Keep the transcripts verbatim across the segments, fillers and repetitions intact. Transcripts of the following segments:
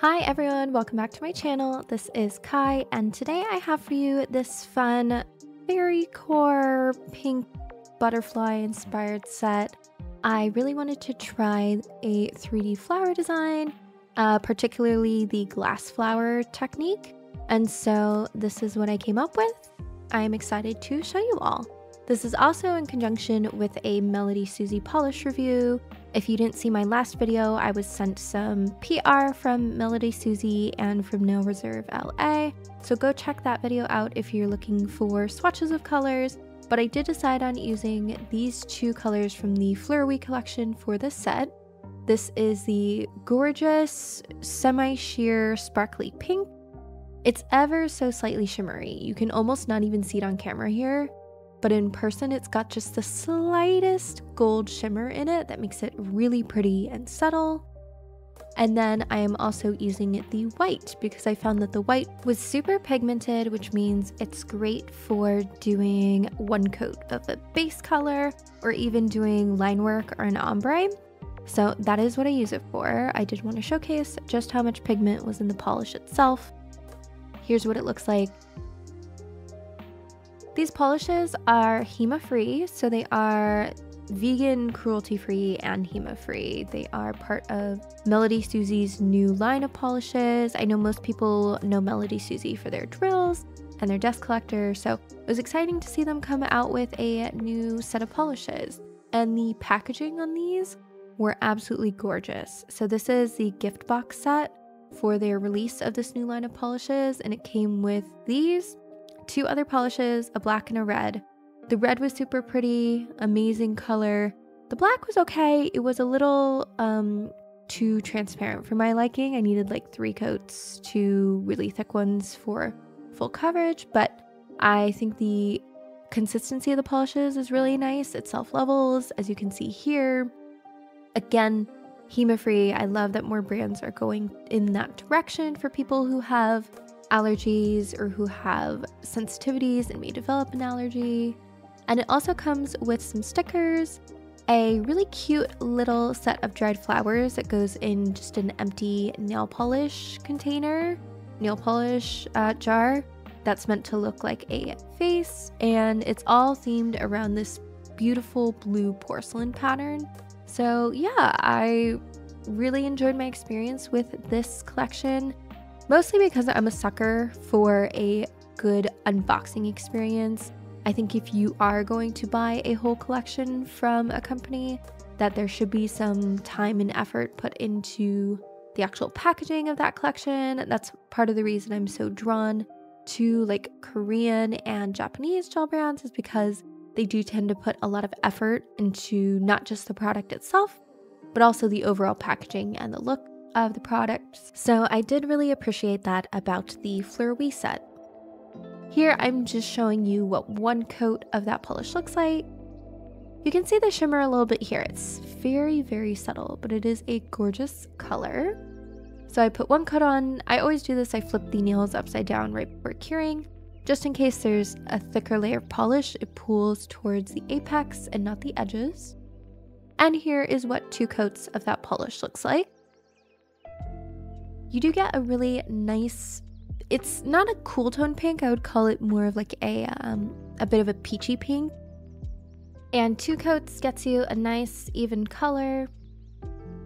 Hi everyone, welcome back to my channel. This is Kai and today I have for you this fun fairy core pink butterfly inspired set. I really wanted to try a three D flower design, uh, particularly the glass flower technique, and so this is what I came up with. I am excited to show you all. This is also in conjunction with a Melody Susie polish review. If you didn't see my last video, I was sent some P R from Melody Susie and from Nail Reserve L A, so go check that video out if you're looking for swatches of colors, but I did decide on using these two colors from the Fleurwee collection for this set. This is the gorgeous semi-sheer sparkly pink. It's ever so slightly shimmery. You can almost not even see it on camera here, but in person it's got just the slightest gold shimmer in it that makes it really pretty and subtle. And then I am also using the white because I found that the white was super pigmented, which means it's great for doing one coat of a base color or even doing line work or an ombre. So that is what I use it for. I did want to showcase just how much pigment was in the polish itself. Here's what it looks like. These polishes are HEMA free, so they are vegan, cruelty free, and HEMA free. They are part of Melody Susie's new line of polishes. I know most people know Melody Susie for their drills and their dust collector, so it was exciting to see them come out with a new set of polishes. And the packaging on these were absolutely gorgeous. So this is the gift box set for their release of this new line of polishes, and it came with these two other polishes, a black and a red. The red was super pretty, amazing color. The black was okay. It was a little um, too transparent for my liking. I needed like three coats, two really thick ones for full coverage, but I think the consistency of the polishes is really nice. It self-levels, as you can see here. Again, HEMA free. I love that more brands are going in that direction for people who have allergies or who have sensitivities and may develop an allergy. And it also comes with some stickers, a really cute little set of dried flowers that goes in just an empty nail polish container, nail polish uh, jar that's meant to look like a face, and it's all themed around this beautiful blue porcelain pattern. So yeah, I really enjoyed my experience with this collection. Mostly because I'm a sucker for a good unboxing experience. I think if you are going to buy a whole collection from a company, that there should be some time and effort put into the actual packaging of that collection. That's part of the reason I'm so drawn to like Korean and Japanese gel brands, is because they do tend to put a lot of effort into not just the product itself, but also the overall packaging and the look of the products. So I did really appreciate that about the Fleurwee set. Here I'm just showing you what one coat of that polish looks like. You can see the shimmer a little bit here. It's very, very subtle, but it is a gorgeous color. So I put one coat on. I always do this. I flip the nails upside down right before curing, just in case there's a thicker layer of polish. It pulls towards the apex and not the edges. And here is what two coats of that polish looks like. You do get a really nice, it's not a cool tone pink, I would call it more of like a, um, a bit of a peachy pink. And two coats gets you a nice even color.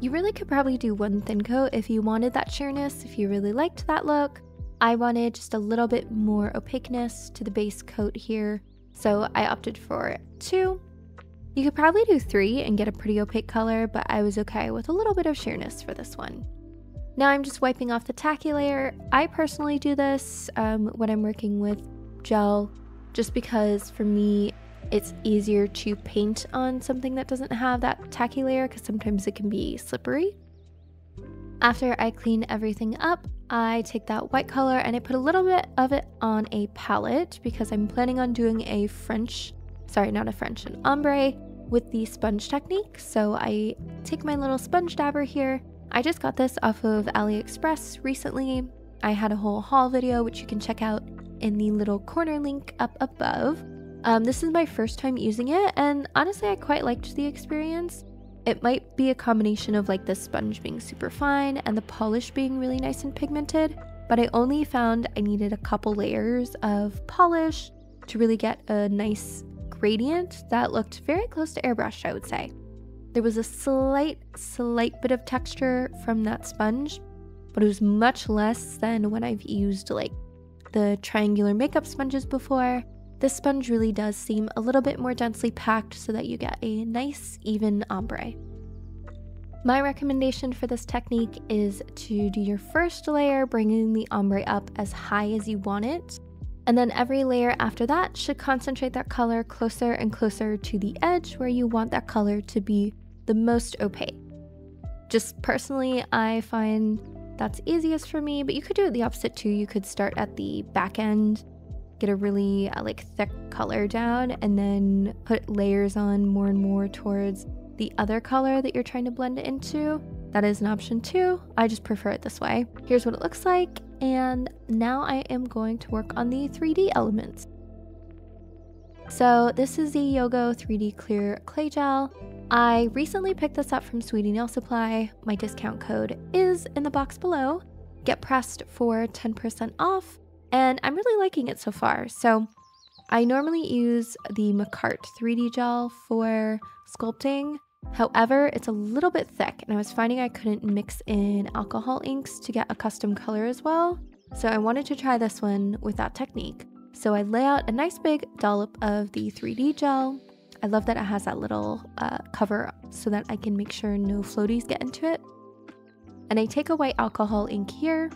You really could probably do one thin coat if you wanted that sheerness, if you really liked that look. I wanted just a little bit more opaqueness to the base coat here, so I opted for two. You could probably do three and get a pretty opaque color, but I was okay with a little bit of sheerness for this one. Now I'm just wiping off the tacky layer. I personally do this um, when I'm working with gel, just because for me it's easier to paint on something that doesn't have that tacky layer, because sometimes it can be slippery. After I clean everything up, I take that white color and I put a little bit of it on a palette because I'm planning on doing a French, sorry not a French, an ombre with the sponge technique. So I take my little sponge dabber here. I just got this off of AliExpress recently. I had a whole haul video, which you can check out in the little corner link up above. Um, this is my first time using it, and honestly, I quite liked the experience. It might be a combination of like the sponge being super fine and the polish being really nice and pigmented, but I only found I needed a couple layers of polish to really get a nice gradient that looked very close to airbrushed, I would say. There was a slight, slight bit of texture from that sponge, but it was much less than when I've used like the triangular makeup sponges before. This sponge really does seem a little bit more densely packed so that you get a nice, even ombre. My recommendation for this technique is to do your first layer, bringing the ombre up as high as you want it, and then every layer after that should concentrate that color closer and closer to the edge where you want that color to be the most opaque. Just personally, I find that's easiest for me, but you could do it the opposite too. You could start at the back end, get a really uh, like thick color down, and then put layers on more and more towards the other color that you're trying to blend it into. That is an option too. I just prefer it this way. Here's what it looks like, and now I am going to work on the three D elements. So this is the Yogo three D Clear Clay Gel. I recently picked this up from Sweetie Nail Supply. My discount code is in the box below. Get pressed for ten percent off. And I'm really liking it so far. So I normally use the Macart three D gel for sculpting. However, it's a little bit thick and I was finding I couldn't mix in alcohol inks to get a custom color as well. So I wanted to try this one with that technique. So I lay out a nice big dollop of the three D gel. I love that it has that little uh, cover so that I can make sure no floaties get into it. And I take a white alcohol ink here,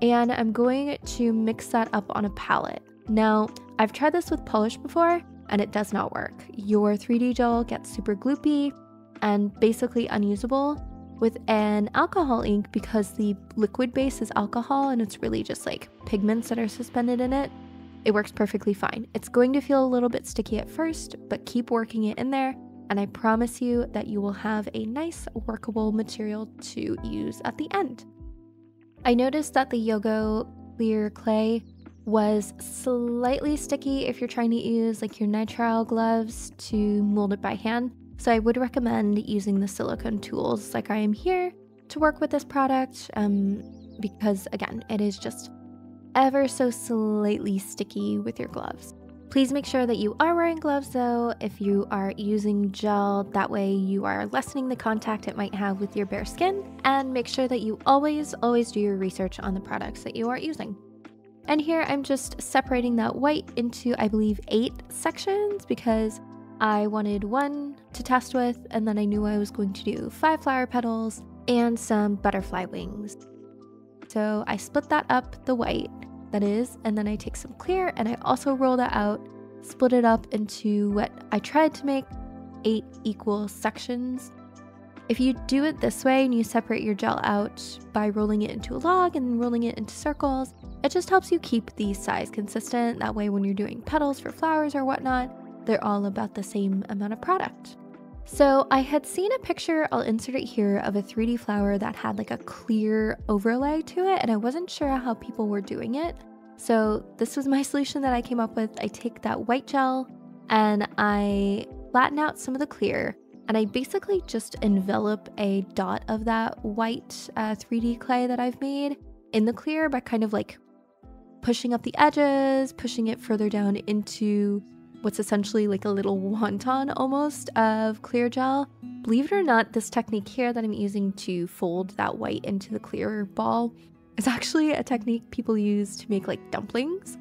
and I'm going to mix that up on a palette. Now, I've tried this with polish before and it does not work. Your three D gel gets super gloopy and basically unusable with an alcohol ink because the liquid base is alcohol and it's really just like pigments that are suspended in it. It works perfectly fine. It's going to feel a little bit sticky at first, but keep working it in there and I promise you that you will have a nice workable material to use at the end. I noticed that the Yogo Clear Clay was slightly sticky if you're trying to use like your nitrile gloves to mold it by hand. So I would recommend using the silicone tools like I am here to work with this product um, because again, it is just ever so slightly sticky with your gloves. Please make sure that you are wearing gloves though if you are using gel, that way you are lessening the contact it might have with your bare skin, and make sure that you always, always do your research on the products that you are using. And here I'm just separating that white into, I believe, eight sections because I wanted one to test with, and then I knew I was going to do five flower petals and some butterfly wings. So I split that up, the white, that is, and then I take some clear and I also roll that out, split it up into what I tried to make eight equal sections. If you do it this way and you separate your gel out by rolling it into a log and rolling it into circles, it just helps you keep the size consistent. That way when you're doing petals for flowers or whatnot, they're all about the same amount of product. So I had seen a picture, I'll insert it here, of a three D flower that had like a clear overlay to it, and I wasn't sure how people were doing it. So this was my solution that I came up with. I take that white gel and I flatten out some of the clear, and I basically just envelop a dot of that white uh, three D clay that I've made in the clear by kind of like pushing up the edges, pushing it further down into what's essentially like a little wonton almost of clear gel. Believe it or not, this technique here that I'm using to fold that white into the clear ball is actually a technique people use to make like dumplings.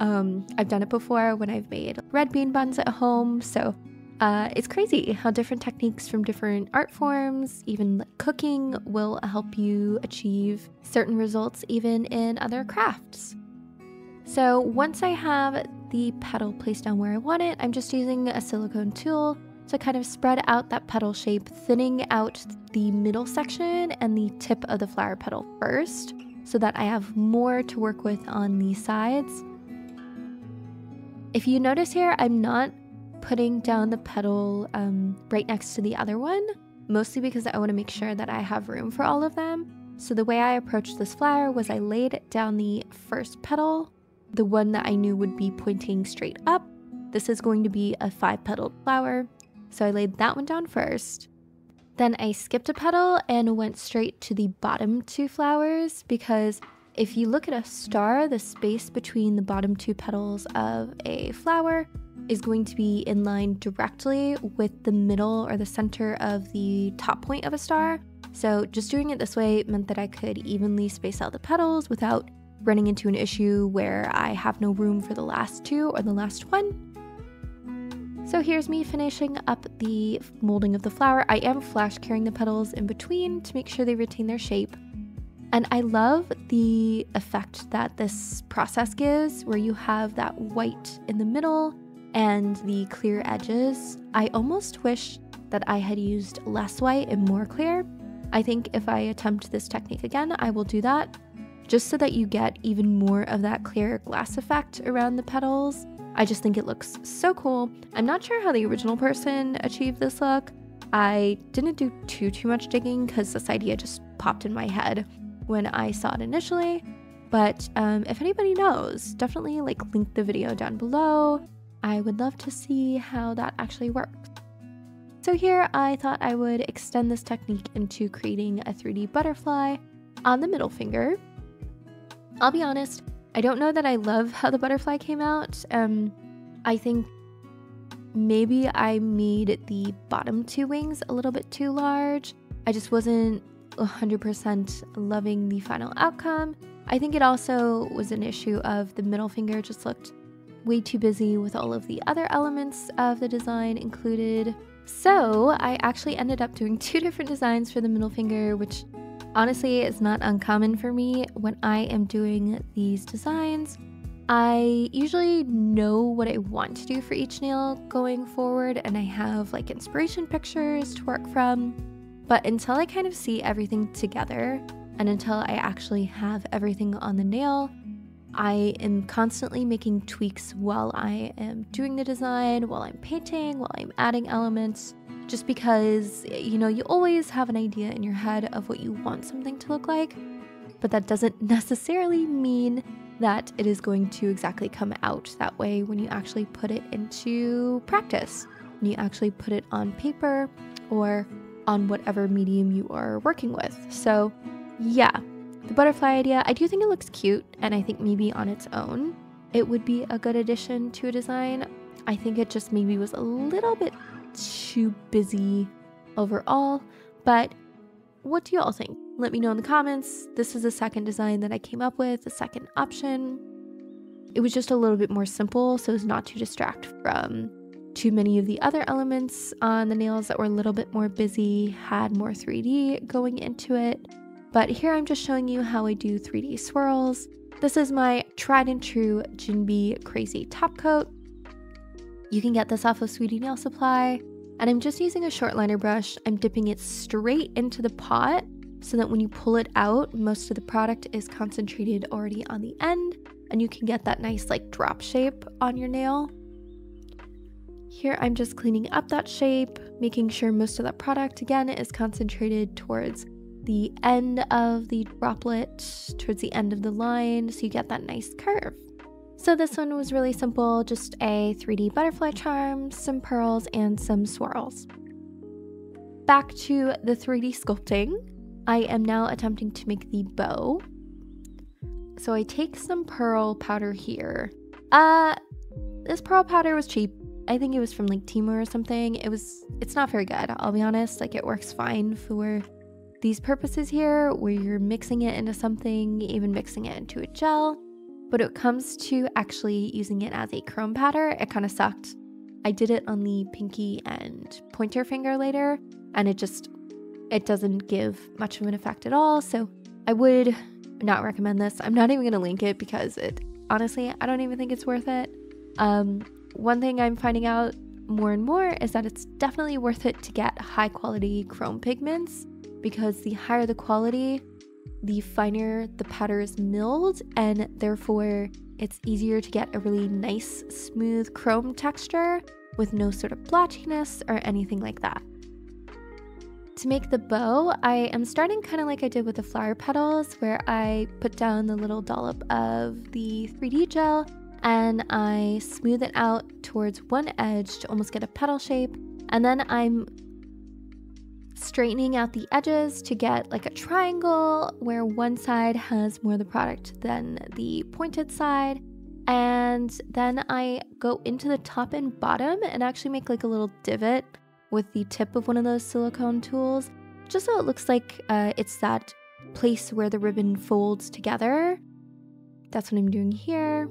Um, I've done it before when I've made red bean buns at home. So uh, it's crazy how different techniques from different art forms, even like cooking, will help you achieve certain results even in other crafts. So once I have the petal placed down where I want it, I'm just using a silicone tool to kind of spread out that petal shape, thinning out the middle section and the tip of the flower petal first so that I have more to work with on the sides. If you notice here, I'm not putting down the petal um, right next to the other one, mostly because I want to make sure that I have room for all of them. So the way I approached this flower was I laid down the first petal, the one that I knew would be pointing straight up. This is going to be a five-petaled flower. So I laid that one down first. Then I skipped a petal and went straight to the bottom two flowers, because if you look at a star, the space between the bottom two petals of a flower is going to be in line directly with the middle or the center of the top point of a star. So just doing it this way meant that I could evenly space out the petals without running into an issue where I have no room for the last two or the last one. So here's me finishing up the molding of the flower. I am flash curing the petals in between to make sure they retain their shape. And I love the effect that this process gives, where you have that white in the middle and the clear edges. I almost wish that I had used less white and more clear. I think if I attempt this technique again, I will do that, just so that you get even more of that clear glass effect around the petals. I just think it looks so cool. I'm not sure how the original person achieved this look. I didn't do too, too much digging because this idea just popped in my head when I saw it initially. But um, if anybody knows, definitely like link the video down below. I would love to see how that actually works. So here I thought I would extend this technique into creating a three D butterfly on the middle finger. I'll be honest, I don't know that I love how the butterfly came out. Um, I think maybe I made the bottom two wings a little bit too large. I just wasn't one hundred percent loving the final outcome. I think it also was an issue of the middle finger just looked way too busy with all of the other elements of the design included. So I actually ended up doing two different designs for the middle finger, which honestly, it's not uncommon for me when I am doing these designs. I usually know what I want to do for each nail going forward, and I have like inspiration pictures to work from. But until I kind of see everything together, and until I actually have everything on the nail, I am constantly making tweaks while I am doing the design, while I'm painting, while I'm adding elements. Just because, you know, you always have an idea in your head of what you want something to look like, but that doesn't necessarily mean that it is going to exactly come out that way when you actually put it into practice, when you actually put it on paper or on whatever medium you are working with. So yeah, the butterfly idea, I do think it looks cute, and I think maybe on its own, it would be a good addition to a design. I think it just maybe was a little bit too busy overall, but what do you all think? Let me know in the comments. This is the second design that I came up with, the second option. It was just a little bit more simple, so as not to distract from too many of the other elements on the nails that were a little bit more busy, had more three D going into it. But here I'm just showing you how I do three D swirls. This is my tried and true Jin B. Crazy Top Coat. You can get this off of Sweetie Nail Supply, and I'm just using a short liner brush. I'm dipping it straight into the pot so that when you pull it out, most of the product is concentrated already on the end, and you can get that nice like drop shape on your nail. Here I'm just cleaning up that shape, making sure most of that product again is concentrated towards the end of the droplet, towards the end of the line, so you get that nice curve. So this one was really simple, just a three D butterfly charm, some pearls, and some swirls. Back to the three D sculpting. I am now attempting to make the bow. So I take some pearl powder here. Uh, this pearl powder was cheap. I think it was from like Timur or something. It was, it's not very good, I'll be honest. Like it works fine for these purposes here, where you're mixing it into something, even mixing it into a gel. But when it comes to actually using it as a chrome powder, it kind of sucked. I did it on the pinky and pointer finger later, and it just, it doesn't give much of an effect at all. So I would not recommend this. I'm not even going to link it because it, honestly, I don't even think it's worth it. Um, one thing I'm finding out more and more is that it's definitely worth it to get high quality chrome pigments, because the higher the quality, the finer the powder is milled, and therefore it's easier to get a really nice smooth chrome texture with no sort of blotchiness or anything like that. To make the bow, I am starting kind of like I did with the flower petals, where I put down the little dollop of the three D gel and I smooth it out towards one edge to almost get a petal shape, And then I'm straightening out the edges to get like a triangle where one side has more of the product than the pointed side. And then I go into the top and bottom and actually make like a little divot with the tip of one of those silicone tools, just so it looks like uh, it's that place where the ribbon folds together. That's what I'm doing here.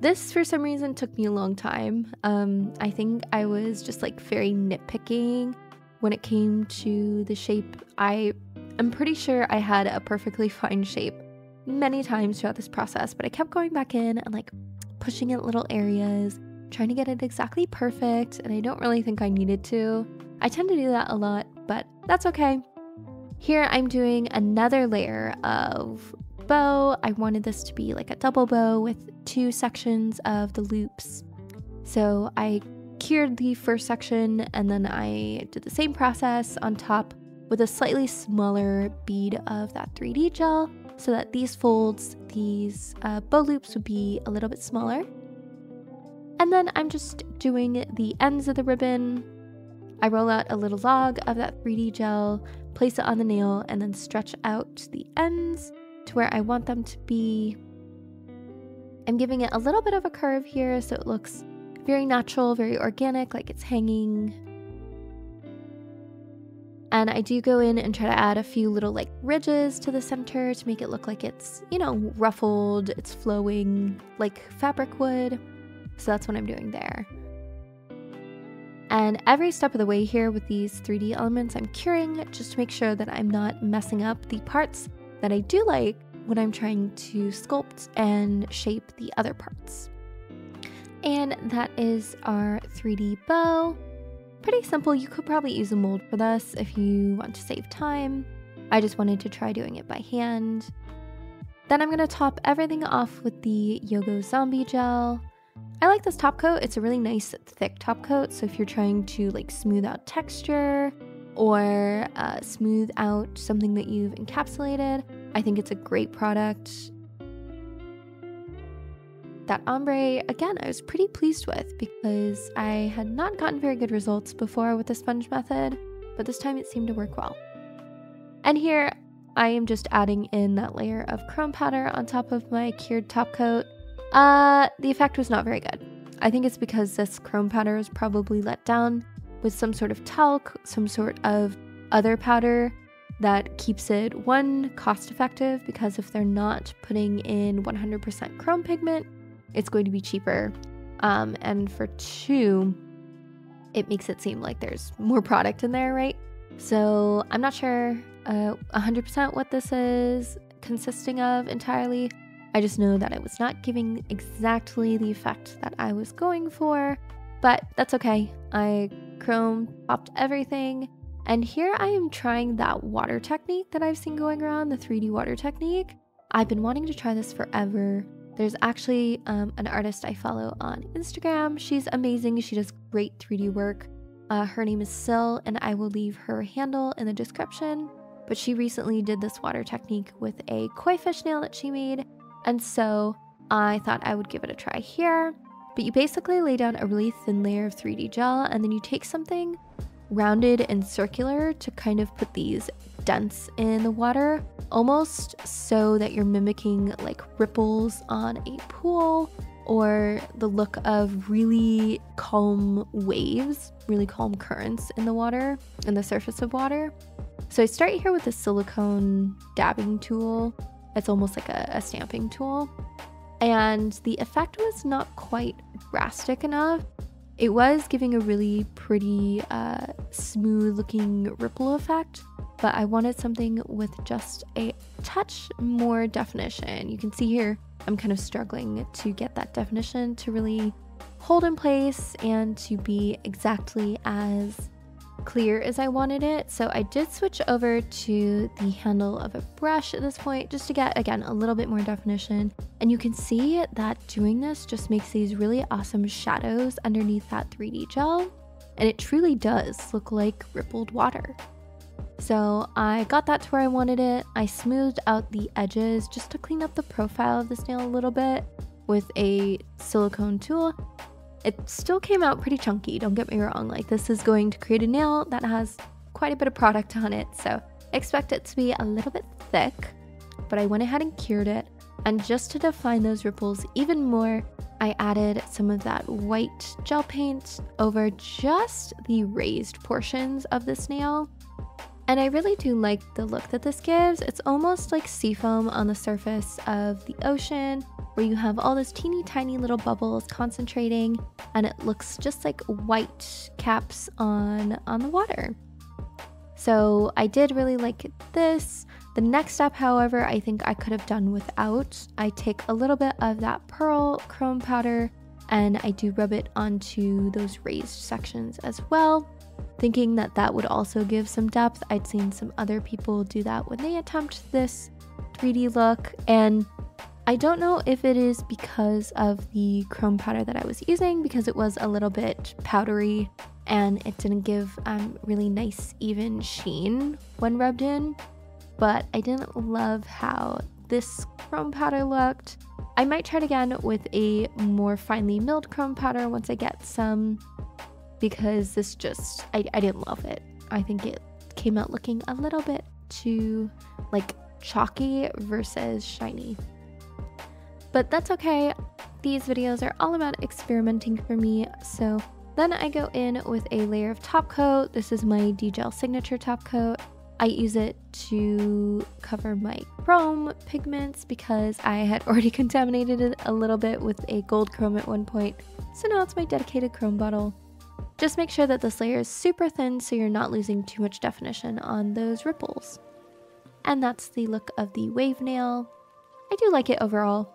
This, for some reason, took me a long time. Um, I think I was just like very nitpicking when it came to the shape. I am pretty sure I had a perfectly fine shape many times throughout this process, but I kept going back in and like pushing at little areas, trying to get it exactly perfect, and I don't really think I needed to. I tend to do that a lot, but that's okay. Here I'm doing another layer of bow. I wanted this to be like a double bow with two sections of the loops. So I cured the first section and then I did the same process on top with a slightly smaller bead of that three D gel so that these folds, these uh, bow loops would be a little bit smaller. And then I'm just doing the ends of the ribbon. I roll out a little log of that three D gel, place it on the nail, and then stretch out the ends to where I want them to be. I'm giving it a little bit of a curve here so it looks very natural, very organic, like it's hanging. And I do go in and try to add a few little like ridges to the center to make it look like it's, you know, ruffled, it's flowing like fabric would. So that's what I'm doing there. And every step of the way here with these three D elements, I'm curing just to make sure that I'm not messing up the parts that I do like when I'm trying to sculpt and shape the other parts. And that is our three D bow. Pretty simple. You could probably use a mold for this if you want to save time. I just wanted to try doing it by hand. Then I'm going to top everything off with the Yogo Zombie Gel. I like this top coat. It's a really nice thick top coat, so if you're trying to like smooth out texture or uh, smooth out something that you've encapsulated, I think it's a great product. That ombre, again, I was pretty pleased with because I had not gotten very good results before with the sponge method, but this time it seemed to work well. And here I am just adding in that layer of chrome powder on top of my cured top coat. Uh, the effect was not very good. I think it's because this chrome powder is probably let down with some sort of talc, some sort of other powder that keeps it, one, cost effective, because if they're not putting in one hundred percent chrome pigment, it's going to be cheaper. Um, and for two, it makes it seem like there's more product in there, right? So I'm not sure uh, one hundred percent what this is consisting of entirely. I just know that it was not giving exactly the effect that I was going for, but that's okay. I chrome popped everything, and here I am trying that water technique that I've seen going around, the three D water technique. I've been wanting to try this forever. There's actually um, an artist I follow on Instagram. She's amazing. She does great three D work. Uh, her name is Syl, and I will leave her handle in the description, but she recently did this water technique with a koi fish nail that she made. And so I thought I would give it a try here. But you basically lay down a really thin layer of three D gel, and then you take something rounded and circular to kind of put these dents in the water, almost so that you're mimicking like ripples on a pool or the look of really calm waves, really calm currents in the water, in the surface of water. So I start here with a silicone dabbing tool. It's almost like a, a stamping tool. And the effect was not quite drastic enough. It was giving a really pretty, uh, smooth looking ripple effect, but I wanted something with just a touch more definition. You can see here, I'm kind of struggling to get that definition to really hold in place and to be exactly as clear as I wanted it. So I did switch over to the handle of a brush at this point just to get, again, a little bit more definition. And you can see that doing this just makes these really awesome shadows underneath that three D gel, and it truly does look like rippled water. So I got that to where I wanted it. I smoothed out the edges just to clean up the profile of this nail a little bit with a silicone tool. It still came out pretty chunky, don't get me wrong. Like, this is going to create a nail that has quite a bit of product on it, so expect it to be a little bit thick, but I went ahead and cured it. And just to define those ripples even more, I added some of that white gel paint over just the raised portions of this nail. And I really do like the look that this gives. It's almost like seafoam on the surface of the ocean, where you have all those teeny tiny little bubbles concentrating, and it looks just like white caps on, on the water. So I did really like this. The next step, however, I think I could have done without. I take a little bit of that pearl chrome powder and I do rub it onto those raised sections as well, thinking that that would also give some depth. I'd seen some other people do that when they attempt this three D look, and I don't know if it is because of the chrome powder that I was using, because it was a little bit powdery and it didn't give um, really nice even sheen when rubbed in, but I didn't love how this chrome powder looked. I might try it again with a more finely milled chrome powder once I get some, because this just, I, I didn't love it. I think it came out looking a little bit too like chalky versus shiny. But that's okay. These videos are all about experimenting for me. So then I go in with a layer of top coat. This is my DGel signature top coat. I use it to cover my chrome pigments because I had already contaminated it a little bit with a gold chrome at one point. So now it's my dedicated chrome bottle. Just make sure that this layer is super thin so you're not losing too much definition on those ripples. And that's the look of the wave nail. I do like it overall.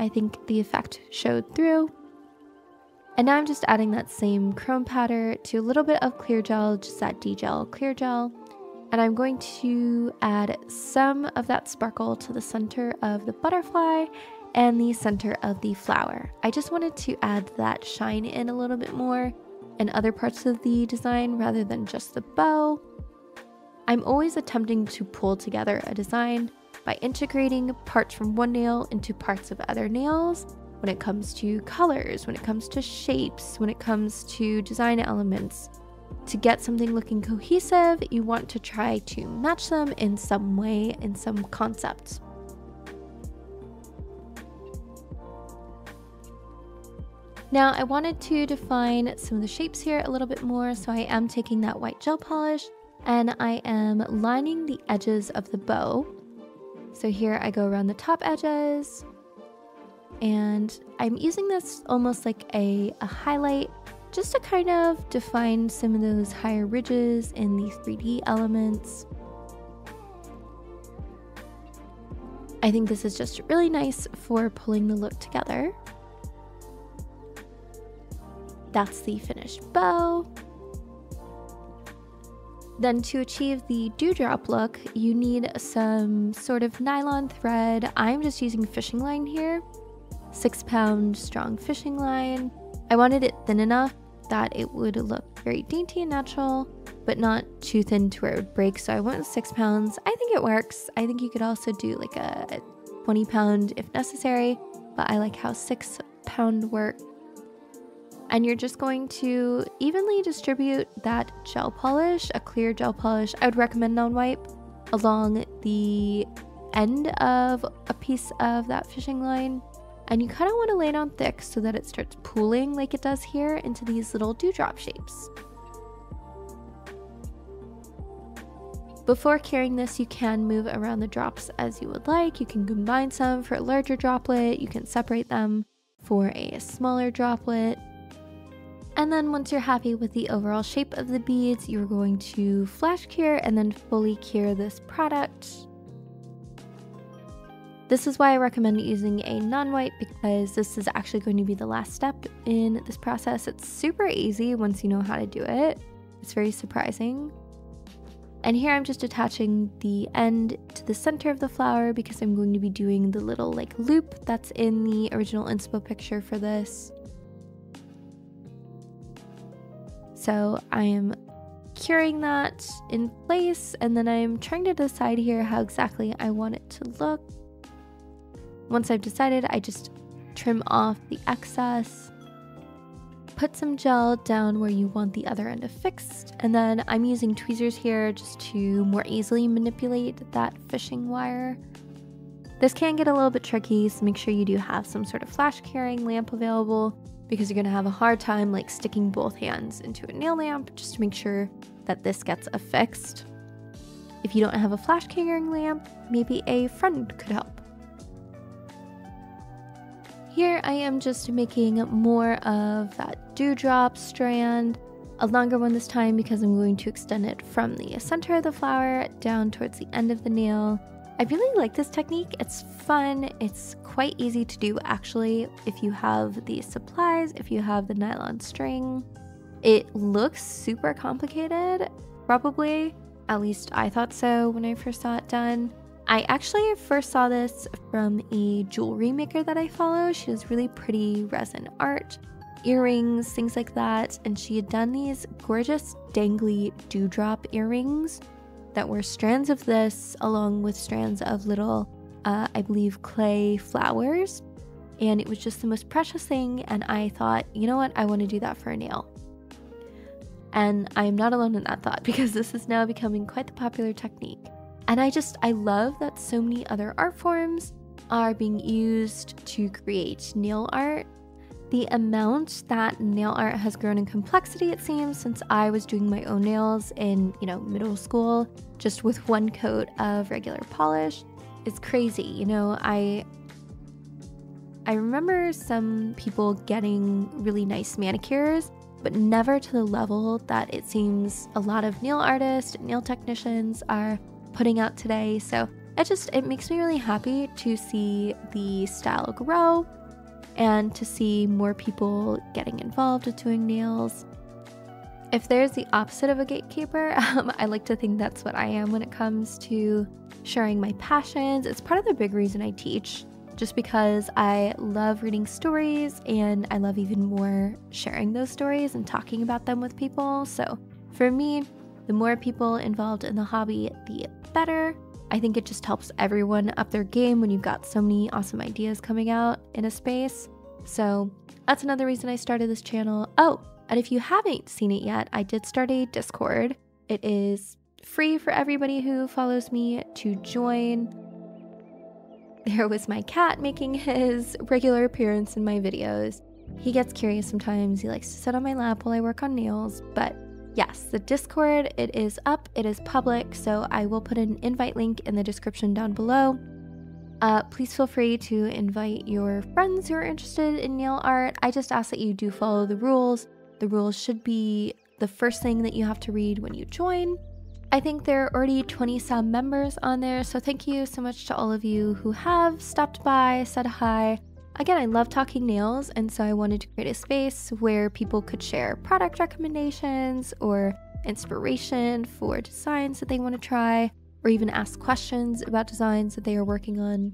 I think the effect showed through. And now I'm just adding that same chrome powder to a little bit of clear gel, just that DGel clear gel. And I'm going to add some of that sparkle to the center of the butterfly and the center of the flower. I just wanted to add that shine in a little bit more in other parts of the design rather than just the bow. I'm always attempting to pull together a design by integrating parts from one nail into parts of other nails when it comes to colors, when it comes to shapes, when it comes to design elements. To get something looking cohesive, you want to try to match them in some way, in some concept. Now I wanted to define some of the shapes here a little bit more, so I am taking that white gel polish and I am lining the edges of the bow. So here I go around the top edges, and I'm using this almost like a, a highlight just to kind of define some of those higher ridges in these three D elements. I think this is just really nice for pulling the look together. That's the finished bow. Then to achieve the dewdrop look, you need some sort of nylon thread. I'm just using fishing line here, six pound strong fishing line. I wanted it thin enough that it would look very dainty and natural, but not too thin to where it would break. So I went with six pounds. I think it works. I think you could also do like a, a twenty pound if necessary, but I like how six pound works. And you're just going to evenly distribute that gel polish, a clear gel polish, I would recommend non-wipe, along the end of a piece of that fishing line. And you kind of want to lay it on thick so that it starts pooling like it does here into these little dewdrop shapes. Before curing this, you can move around the drops as you would like. You can combine some for a larger droplet. You can separate them for a smaller droplet. And then once you're happy with the overall shape of the beads, you're going to flash cure and then fully cure this product. This is why I recommend using a non-wipe, because this is actually going to be the last step in this process. It's super easy once you know how to do it. It's very surprising. And here I'm just attaching the end to the center of the flower because I'm going to be doing the little like loop that's in the original inspo picture for this. So I am curing that in place, and then I'm trying to decide here how exactly I want it to look. Once I've decided, I just trim off the excess, put some gel down where you want the other end affixed, and then I'm using tweezers here just to more easily manipulate that fishing wire. This can get a little bit tricky, so make sure you do have some sort of flash curing lamp available, because you're gonna have a hard time like sticking both hands into a nail lamp, just to make sure that this gets affixed. If you don't have a flash curing lamp, maybe a friend could help. Here I am just making more of that dewdrop strand, a longer one this time because I'm going to extend it from the center of the flower down towards the end of the nail. I really like this technique, it's fun, it's quite easy to do actually if you have the supplies, if you have the nylon string. It looks super complicated, probably, at least I thought so when I first saw it done. I actually first saw this from a jewelry maker that I follow. She does really pretty resin art, earrings, things like that, and she had done these gorgeous dangly dewdrop earrings that were strands of this along with strands of little, uh, I believe, clay flowers. And it was just the most precious thing, and I thought, you know what, I want to do that for a nail. And I'm not alone in that thought, because this is now becoming quite the popular technique. And I just, I love that so many other art forms are being used to create nail art. The amount that nail art has grown in complexity, it seems, since I was doing my own nails in, you know, middle school, just with one coat of regular polish, is crazy. You know, I I remember some people getting really nice manicures, but never to the level that it seems a lot of nail artists, nail technicians are putting out today. So it just, it makes me really happy to see the style grow and to see more people getting involved with doing nails. If there's the opposite of a gatekeeper, um, I like to think that's what I am when it comes to sharing my passions. It's part of the big reason I teach, just because I love reading stories and I love even more sharing those stories and talking about them with people. So for me, the more people involved in the hobby, the better. I think it just helps everyone up their game when you've got so many awesome ideas coming out in a space. So that's another reason I started this channel. Oh, and if you haven't seen it yet, I did start a Discord. It is free for everybody who follows me to join. There was my cat making his regular appearance in my videos. He gets curious sometimes. He likes to sit on my lap while I work on nails, but yes, the Discord, it is up, it is public, so I will put an invite link in the description down below. Uh, please feel free to invite your friends who are interested in nail art. I just ask that you do follow the rules. The rules should be the first thing that you have to read when you join. I think there are already twenty some members on there, so thank you so much to all of you who have stopped by, said hi. Again, I love talking nails, and so I wanted to create a space where people could share product recommendations or inspiration for designs that they want to try, or even ask questions about designs that they are working on.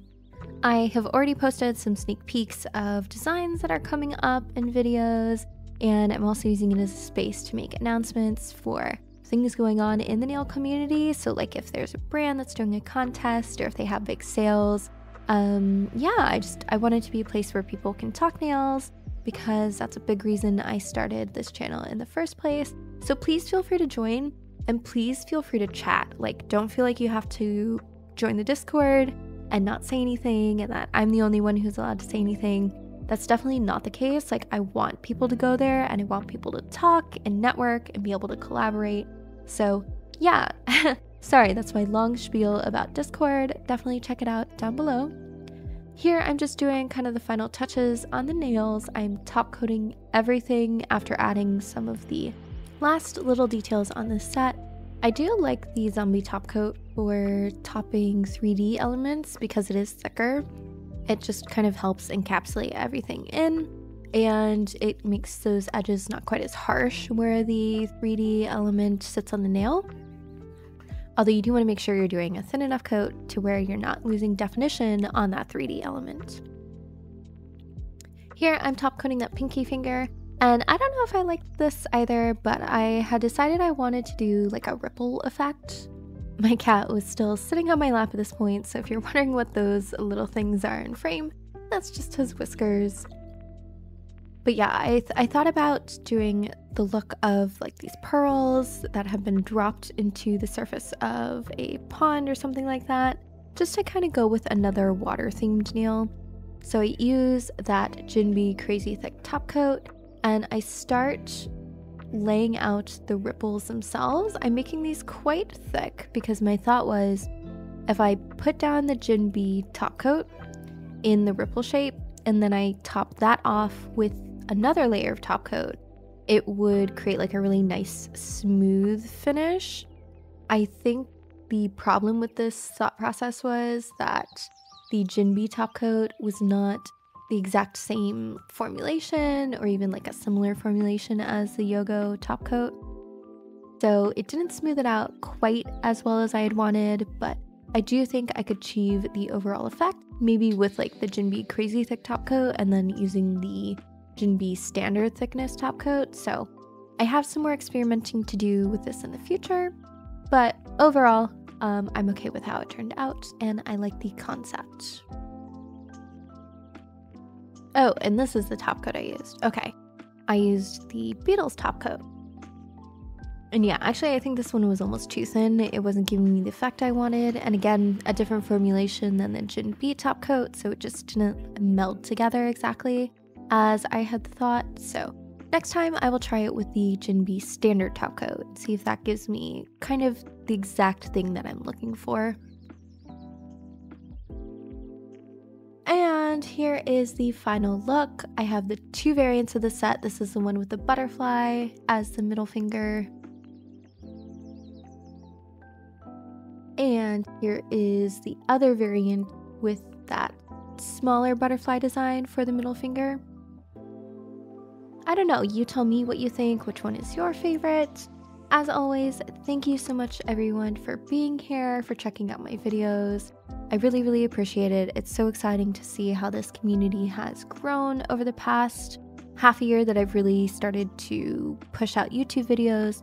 I have already posted some sneak peeks of designs that are coming up in videos, and I'm also using it as a space to make announcements for things going on in the nail community. So like if there's a brand that's doing a contest, or if they have big sales. Um, yeah, I just, I wanted to be a place where people can talk nails, because that's a big reason I started this channel in the first place. So please feel free to join, and please feel free to chat. Like, don't feel like you have to join the Discord and not say anything, and that I'm the only one who's allowed to say anything. That's definitely not the case. Like, I want people to go there, and I want people to talk and network and be able to collaborate. So yeah. Sorry, that's my long spiel about Discord. Definitely check it out down below. Here I'm just doing kind of the final touches on the nails. I'm top coating everything after adding some of the last little details on this set. I do like the zombie top coat for topping three D elements because it is thicker. It just kind of helps encapsulate everything in, and it makes those edges not quite as harsh where the three D element sits on the nail. Although you do want to make sure you're doing a thin enough coat to where you're not losing definition on that three D element. Here I'm top coating that pinky finger, and I don't know if I liked this either, but I had decided I wanted to do like a ripple effect. My cat was still sitting on my lap at this point, so if you're wondering what those little things are in frame, that's just his whiskers. But yeah, I, th I thought about doing the look of like these pearls that have been dropped into the surface of a pond or something like that, just to kind of go with another water themed nail. So I use that Jin B. Crazy Thick Top Coat and I start laying out the ripples themselves. I'm making these quite thick because my thought was, if I put down the Jin B. top coat in the ripple shape and then I top that off with another layer of top coat, it would create like a really nice smooth finish. I think the problem with this thought process was that the Jin B. top coat was not the exact same formulation or even like a similar formulation as the Yogo top coat, so it didn't smooth it out quite as well as I had wanted. But I do think I could achieve the overall effect, maybe with like the Jin B. Crazy Thick Top Coat and then using the Jin B. Standard Thickness Top Coat. So I have some more experimenting to do with this in the future, but overall um, I'm okay with how it turned out and I like the concept. Oh, and this is the top coat I used. Okay, I used the Beatles top coat. And yeah, actually I think this one was almost too thin. It wasn't giving me the effect I wanted. And again, a different formulation than the Jin B top coat, so it just didn't meld together exactly as I had thought. So next time I will try it with the Jin B standard top coat, see if that gives me kind of the exact thing that I'm looking for. And here is the final look. I have the two variants of the set. This is the one with the butterfly as the middle finger. And here is the other variant with that smaller butterfly design for the middle finger. I don't know, you tell me what you think, which one is your favorite. As always, thank you so much everyone for being here, for checking out my videos. I really, really appreciate it. It's so exciting to see how this community has grown over the past half a year that I've really started to push out YouTube videos.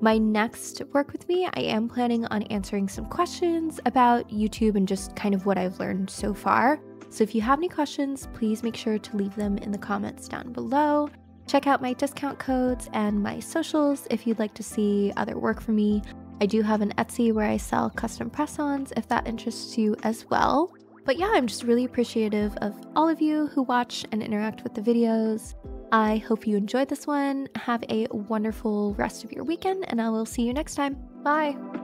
My next work with me, I am planning on answering some questions about YouTube and just kind of what I've learned so far. So if you have any questions, please make sure to leave them in the comments down below. Check out my discount codes and my socials if you'd like to see other work from me. I do have an Etsy where I sell custom press-ons if that interests you as well. But yeah, I'm just really appreciative of all of you who watch and interact with the videos. I hope you enjoyed this one. Have a wonderful rest of your weekend, and I will see you next time. Bye!